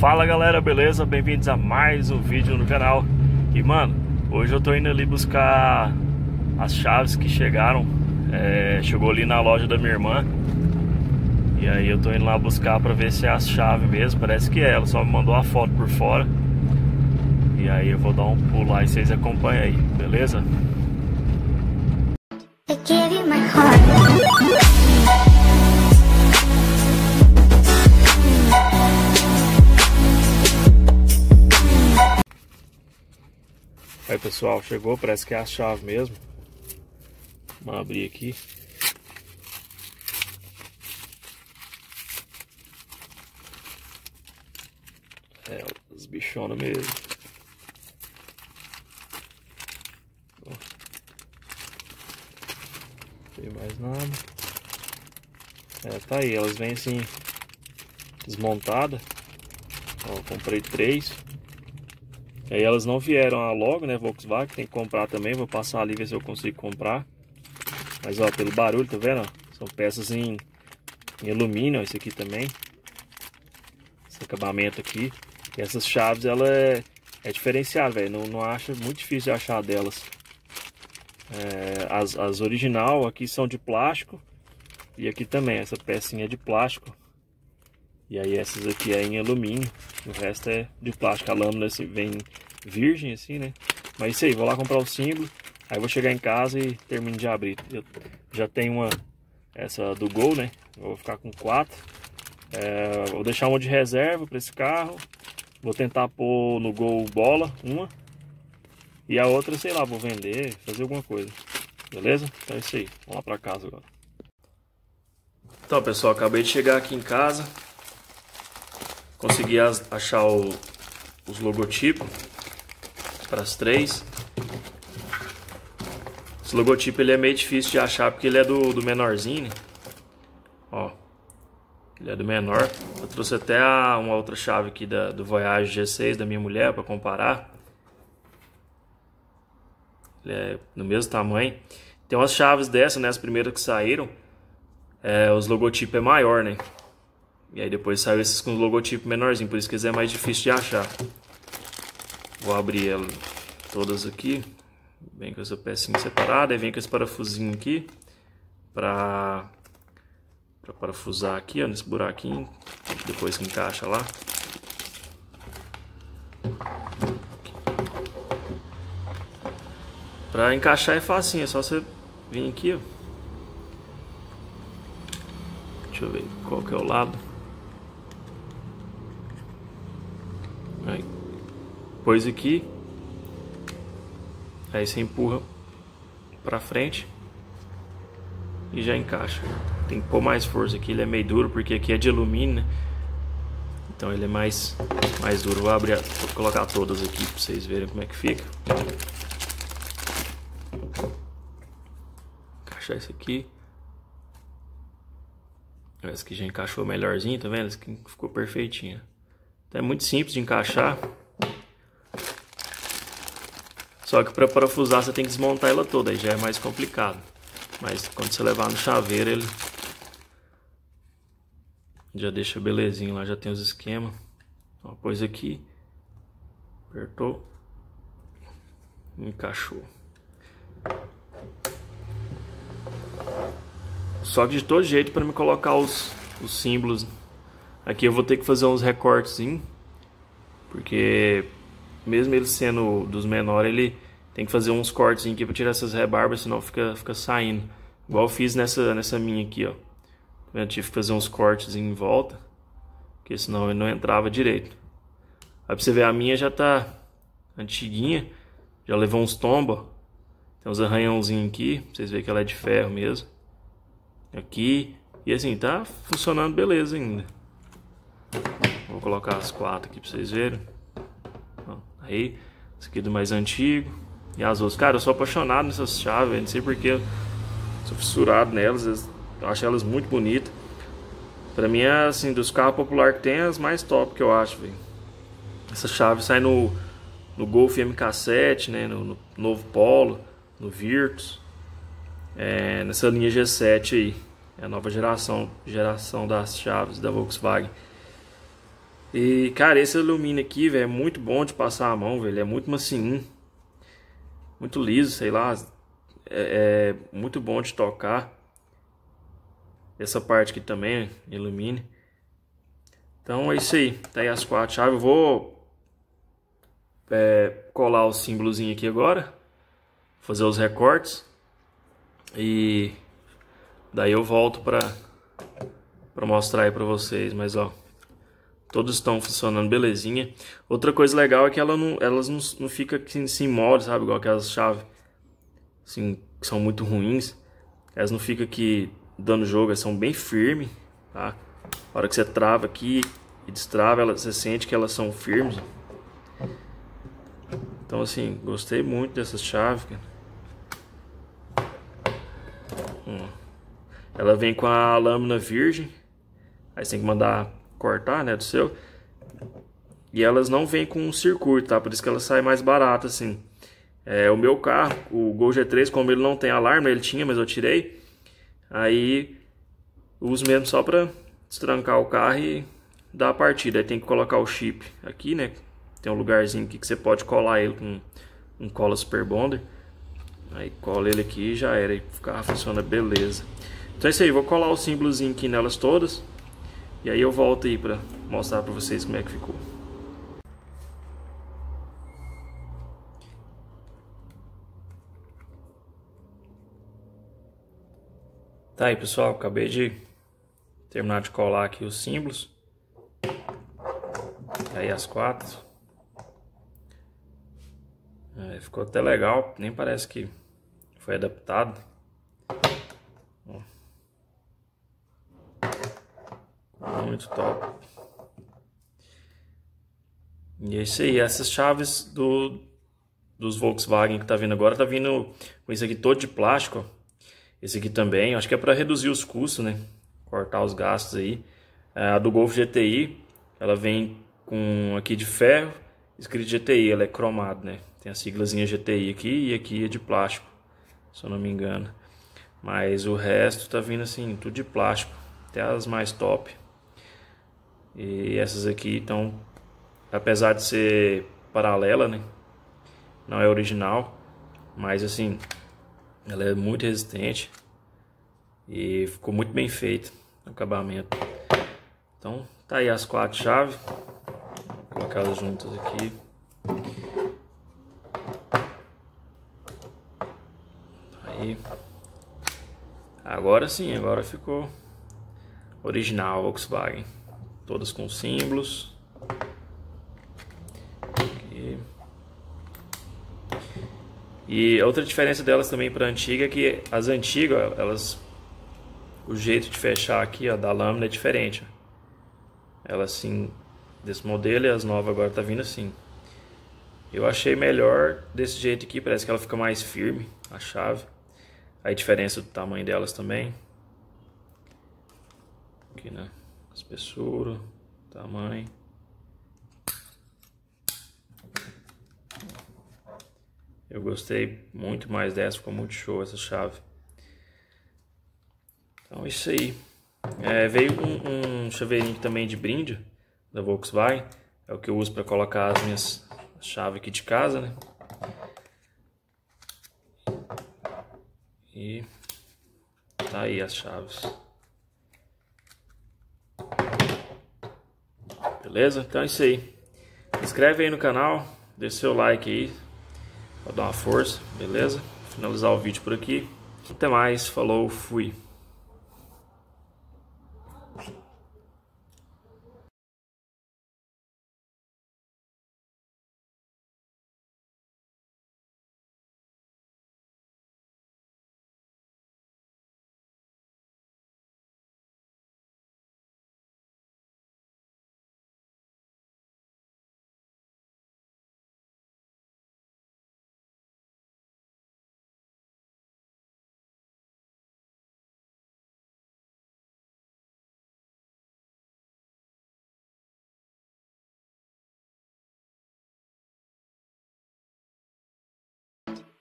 Fala galera, beleza? Bem-vindos a mais um vídeo no canal. E mano, hoje eu tô indo ali buscar as chaves que chegaram. Chegou ali na loja da minha irmã. E aí eu tô indo lá buscar pra ver se é as chaves mesmo. Parece que é, ela só me mandou uma foto por fora. E aí eu vou dar um pulo lá e vocês acompanham aí, beleza? I gave you my heart. Aí pessoal, chegou, parece que é a chave mesmo. Vamos abrir aqui. É, os bichona mesmo. Não tem mais nada. É, tá aí, elas vêm assim desmontada. Ó, eu comprei 3. Aí elas não vieram logo, né, Volkswagen, tem que comprar também, vou passar ali ver se eu consigo comprar. Mas ó, pelo barulho, tá vendo? São peças em alumínio, ó, esse aqui também. Esse acabamento aqui. E essas chaves, ela é diferenciada, velho, não acha, muito difícil de achar delas. É, as original aqui são de plástico. E aqui também, essa pecinha é de plástico. E aí essas aqui é em alumínio, o resto é de plástico, a lâmina vem virgem assim, né? Mas isso aí, vou lá comprar o símbolo, aí vou chegar em casa e termino de abrir. Eu já tenho essa do Gol, né? Eu vou ficar com 4. Vou deixar uma de reserva para esse carro, vou tentar pôr no Gol bola, uma. E a outra, sei lá, vou vender, fazer alguma coisa, beleza? Então é isso aí, vamos lá para casa agora. Então pessoal, acabei de chegar aqui em casa. Consegui achar os logotipos para as 3. Esse logotipo ele é meio difícil de achar porque ele é do menorzinho, né? Ó, ele é do menor. Eu trouxe até uma outra chave aqui do Voyage G6 da minha mulher para comparar. Ele é no mesmo tamanho. Tem umas chaves dessa, né? As primeiras que saíram, os logotipos é maior, né? E aí depois saiu esses com logotipo menorzinho, por isso que é mais difícil de achar. Vou abrir ela todas aqui. Vem com essa pecinha separada, aí vem com esse parafusinho aqui. Pra parafusar aqui, ó, nesse buraquinho. Depois que encaixa lá. Pra encaixar é facinho, é só você vir aqui, ó. Deixa eu ver qual que é o lado. Depois aqui, aí você empurra pra frente e já encaixa. Tem que pôr mais força aqui, ele é meio duro porque aqui é de alumínio, né? Então ele é mais duro. Vou abrir, vou colocar todas aqui pra vocês verem como é que fica. Encaixar isso aqui. Essa aqui já encaixou melhorzinho, tá vendo? Essa aqui ficou perfeitinha. Então é muito simples de encaixar. Só que para parafusar você tem que desmontar ela toda, aí já é mais complicado. Mas quando você levar no chaveiro ele já deixa belezinho lá, já tem os esquemas. Ó, pôs aqui, apertou, encaixou. Só que de todo jeito, para me colocar os símbolos aqui, eu vou ter que fazer uns recortezinhos, porque mesmo ele sendo dos menores, ele tem que fazer uns cortes aqui pra tirar essas rebarbas, senão fica saindo. Igual eu fiz nessa minha aqui, ó. Eu tive que fazer uns cortes em volta, porque senão ele não entrava direito. Aí pra você ver, a minha já tá antiguinha, já levou uns tombos. Tem uns arranhãozinhos aqui, pra vocês verem que ela é de ferro mesmo. Aqui, e assim, tá funcionando beleza ainda. Vou colocar as 4 aqui pra vocês verem. Aí, esse aqui é do mais antigo. E as outras, cara, eu sou apaixonado nessas chaves, eu não sei porque, eu sou fissurado nelas, eu acho elas muito bonitas. Pra mim, é assim, dos carros populares que tem, é as mais top que eu acho, velho. Essa chave sai no Golf mk7, né, no Novo Polo, no Virtus, nessa linha G7 aí, é a nova geração das chaves da Volkswagen. E, cara, esse alumínio aqui, velho, é muito bom de passar a mão, velho. É muito macinho, muito liso, sei lá. É muito bom de tocar. Essa parte aqui também, alumínio. Então é isso aí. Tá aí as 4 chaves. Eu vou colar o símbolozinho aqui agora. Fazer os recortes. E daí eu volto pra mostrar aí pra vocês. Mas, ó, todos estão funcionando belezinha. Outra coisa legal é que elas não ficam sem molde, sabe? Igual aquelas chaves assim, que são muito ruins. Elas não ficam aqui dando jogo, elas são bem firmes, tá? A hora que você trava aqui e destrava, você sente que elas são firmes. Então, assim, gostei muito dessas chaves, cara. Ela vem com a lâmina virgem. Aí você tem que mandar cortar, né, do seu. E elas não vêm com um circuito, tá? Por isso que ela sai mais barata, assim. O meu carro, o Gol G3, como ele não tem alarme, ele tinha, mas eu tirei. Aí uso mesmo só pra destrancar o carro e dar a partida. Aí tem que colocar o chip aqui, né? Tem um lugarzinho aqui que você pode colar ele com um cola super bonder. Aí cola ele aqui e já era. E o carro funciona beleza. Então é isso aí, vou colar o símbolozinho aqui nelas todas. E aí eu volto aí pra mostrar pra vocês como é que ficou. Tá aí, pessoal, acabei de terminar de colar aqui os símbolos. E aí as 4. Ficou até legal, nem parece que foi adaptado. Muito top. E é isso aí, essas chaves dos Volkswagen que tá vindo agora, tá vindo com isso aqui todo de plástico, ó. Esse aqui também, acho que é para reduzir os custos, né? Cortar os gastos aí. A do Golf GTI, ela vem com aqui de ferro, escrito GTI, ela é cromado, né? Tem a siglazinha GTI aqui e aqui é de plástico, se eu não me engano. Mas o resto tá vindo assim, tudo de plástico, até as mais top. E essas aqui, então, apesar de ser paralela, né, não é original, mas assim, ela é muito resistente e ficou muito bem feito o acabamento. Então tá aí as 4 chaves, vou colocar elas juntas aqui. Aí agora sim, agora ficou original Volkswagen. Todas com símbolos. Aqui. E a outra diferença delas também para a antiga é que as antigas, o jeito de fechar aqui, ó, da lâmina é diferente. Ela assim, desse modelo, e as novas agora tá vindo assim. Eu achei melhor desse jeito aqui, parece que ela fica mais firme, a chave. A diferença do tamanho delas também. Aqui, né? Espessura, tamanho. Eu gostei muito mais dessa, ficou muito show essa chave. Então é isso aí. Veio um chaveirinho também de brinde da Volkswagen. É o que eu uso para colocar as minhas chaves aqui de casa, né? E tá aí as chaves. Beleza? Então é isso aí. Inscreve aí no canal, deixa seu like aí, pra dar uma força, beleza? Finalizar o vídeo por aqui. Até mais, falou, fui!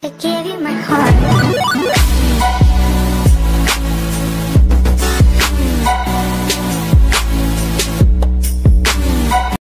I gave you my heart.